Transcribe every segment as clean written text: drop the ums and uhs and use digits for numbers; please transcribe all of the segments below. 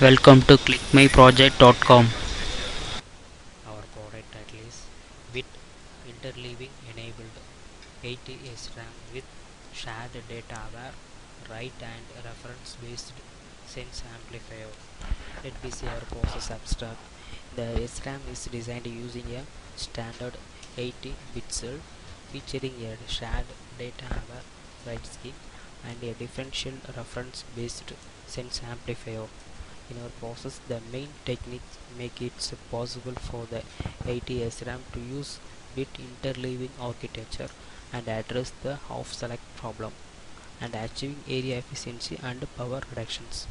Welcome to clickmyproject.com. Our product title is Bit-Interleaving-Enabled 8 SRAM with shared data-aware write and reference-based sense amplifier. Let me see our process abstract. The SRAM is designed using a standard 8-bit cell featuring a shared data-aware write scheme and a differential reference-based sense amplifier. In our process, the main techniques make it possible for the 8 SRAM to use bit interleaving architecture and address the half select problem and achieving area efficiency and power reductions.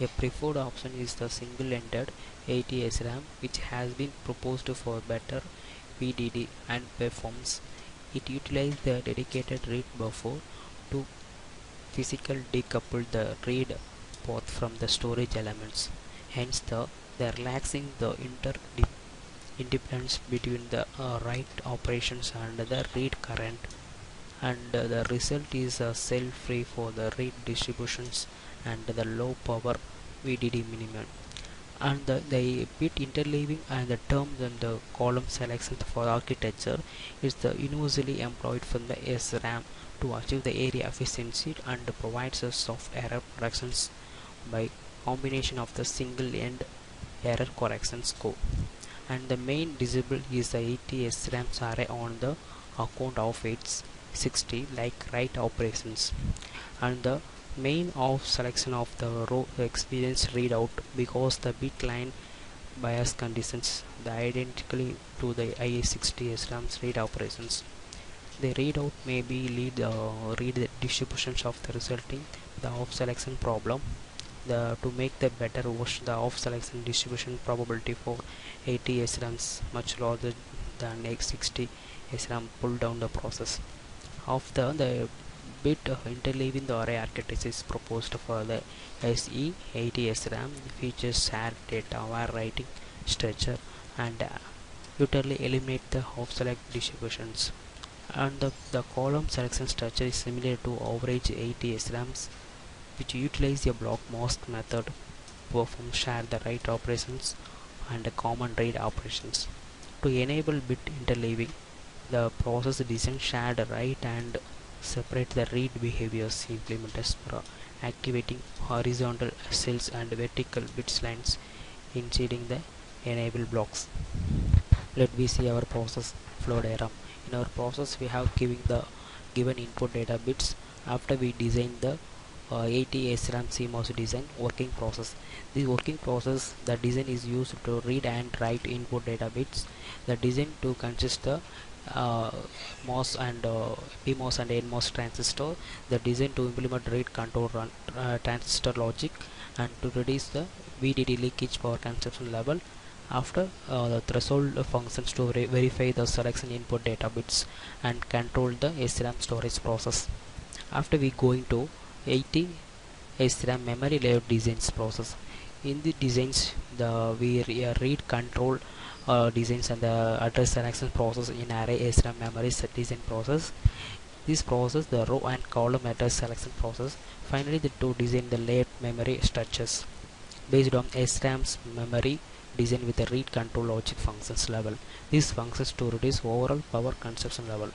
A preferred option is the single-ended 8 SRAM, which has been proposed for better VDD and performance. It utilizes the dedicated read buffer to physically decouple the read path from the storage elements, hence the relaxing the interdependence between the write operations and the read current, and the result is cell-free for the read distributions and the low power VDD minimum. And the bit interleaving and the terms and the column selection for architecture is the universally employed from the SRAM to achieve the area efficiency and provides us of error corrections by combination of the single end error correction scope. And the main disable is the 8 SRAMs array on the account of its 60 like write operations and the main of selection of the row experience readout because the bit line bias conditions the identically to the IA60 SRAM's read operations. The readout may be read the distributions of the resulting the off selection problem. To make the better version, the off selection distribution probability for 8 SRAMs much larger than X60 SRAM pull down the process. Of the bit interleaving the array architecture is proposed for the SE80 SRAM, features shared data wire writing structure and utterly eliminate the half select distributions. And the column selection structure is similar to average 8 SRAMs, which utilize a block mask method to perform share the write operations and the common read operations. To enable bit interleaving, the process design shared write and separate the read behaviors implemented for activating horizontal cells and vertical bits lines inciting the enable blocks. Let me see our process flow diagram. In our process, we have given input data bits. After we design the 8 SRAM CMOS design working process. This working process, the design is used to read and write input data bits. The design to consist the MOS and PMOS and NMOS transistor. The design to implement read control run, transistor logic and to reduce the VDD leakage power consumption level. After the threshold functions to verify the selection input data bits and control the SRAM storage process. After we going to 80 SRAM memory layout designs process. In the designs, we read control designs and the address selection process in array SRAM memory design process. This process, the row and column address selection process. Finally, the two design the layout memory structures based on SRAM's memory design with the read control logic functions level. These functions to reduce overall power consumption level.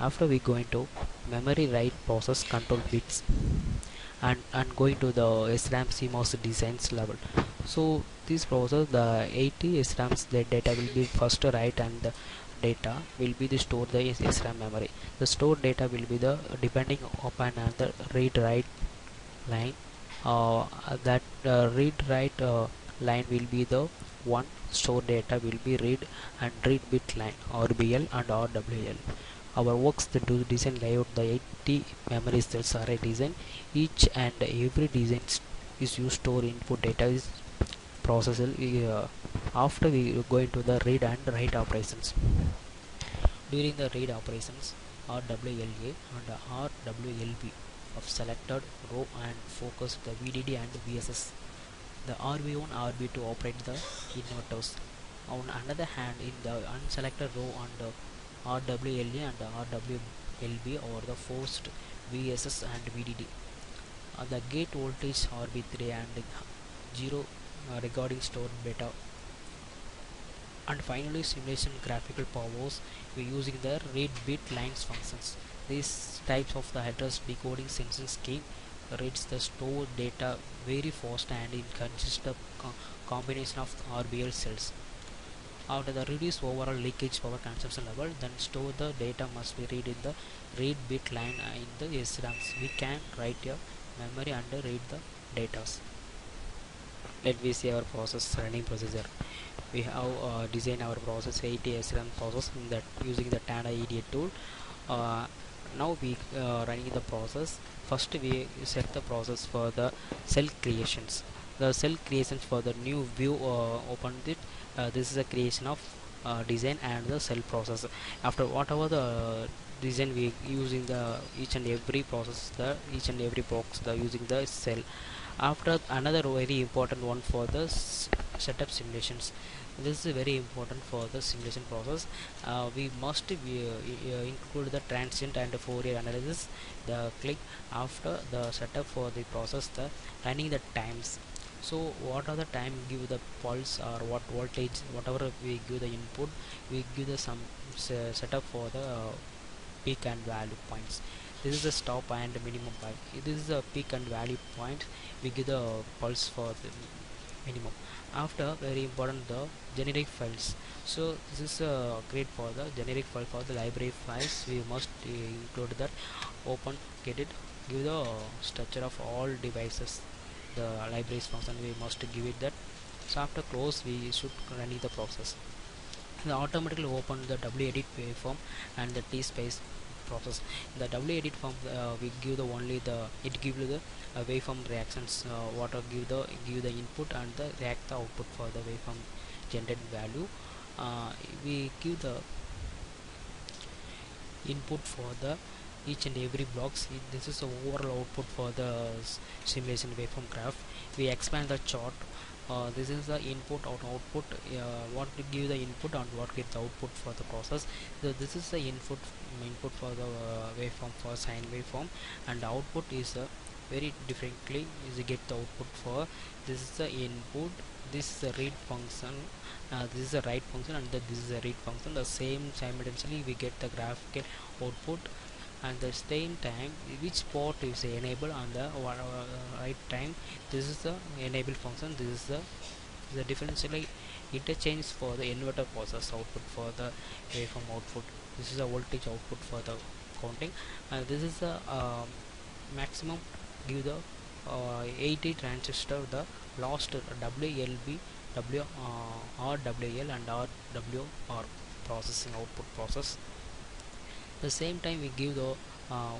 After we go into memory write process control bits and going to the SRAM CMOS designs level. So this process, the 80 SRAMs, the data will be first write and the data will be stored the SRAM memory. The stored data will be the depending upon the read write line. That read write line will be the one stored data will be read and read bit line RBL and RWL. Our works that do design layout the 80 memory cells array design. Each and every design is used to store input data is process. After we go into the read and write operations. During the read operations, RWLA and RWLB of selected row and focus the VDD and VSS. The RB1 RB2 operate the inverters. On another hand, in the unselected row and RWLA and RWLB or the forced VSS and VDD. The gate voltage RB3 and 0 regarding stored data. And finally, simulation graphical powers, we are using the read bit lines functions. These types of the address decoding sensing scheme reads the stored data very fast, and it consists of combination of RBL cells. After the reduce overall leakage power consumption level, then store the data must be read in the read bit line in the SRAMs. We can write your memory and read the data. Let me see our process running procedure. We have designed our process 80 SRAM process in that using the TANA EDA tool. Now we running the process. First we set the process for the cell creations. The cell creations for the new view opened it. This is a creation of design and the cell process. After whatever the design we using the each and every process, the each and every box the using the cell. After another very important one for the setup simulations. This is very important for the simulation process. We must include the transient and Fourier analysis. The click after the setup for the process, the running the times. So what are the time give the pulse or what voltage, whatever we give the input, we give the some setup for the peak and value points. This is the stop and minimum point. This is the peak and value point. We give the pulse for the minimum. After very important the generic files. So this is great for the generic file for the library files. We must include that open get it, give the structure of all devices, the libraries function we must give it that. So after close we should run the process. The automatically open the WEdit waveform and the T space process. The WEdit form we give the only the it give you the waveform reactions. What are give the input and the react the output for the waveform generated value. We give the input for the each and every blocks. This is the overall output for the simulation waveform graph. We expand the chart. This is the input or output. What to give the input and what get the output for the process. So this is the input for the waveform for sine waveform, and the output is very differently is get the output for. This is the input. This is the read function. This is the write function, and this is the read function. The same simultaneously we get the graphical output. And the same time which port is enable on the right time. This is the enable function. This is the differentially interchange for the inverter process output for the waveform output. This is the voltage output for the counting, and this is the maximum give the 80 transistor the last WLB RWL and RWR processing output process. The same time we give the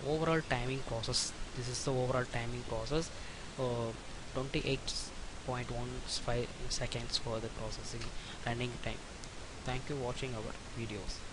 overall timing process. This is the overall timing process, 28.15 seconds for the processing running time. Thank you watching our videos.